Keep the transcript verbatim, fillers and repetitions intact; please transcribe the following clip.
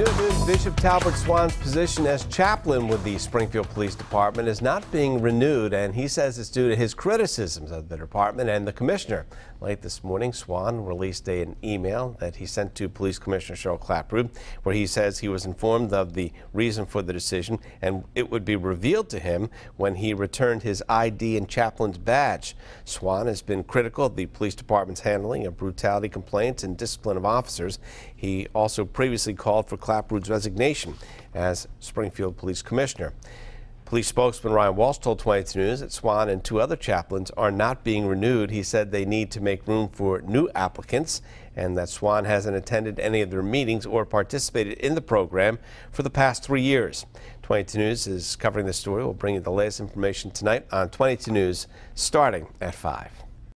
New news, Bishop Talbert Swan's position as chaplain with the Springfield Police Department is not being renewed, and he says it's due to his criticisms of the department and the commissioner. Late this morning, Swan released an email that he sent to Police Commissioner Cheryl Claprood, where he says he was informed of the reason for the decision, and it would be revealed to him when he returned his I D and chaplain's badge. Swan has been critical of the police department's handling of brutality complaints and discipline of officers. He also previously called for Claprood's resignation as Springfield Police Commissioner. Police spokesman Ryan Walsh told twenty-two news that Swan and two other chaplains are not being renewed. He said they need to make room for new applicants and that Swan hasn't attended any of their meetings or participated in the program for the past three years. twenty-two news is covering this story. We'll bring you the latest information tonight on twenty-two news starting at five.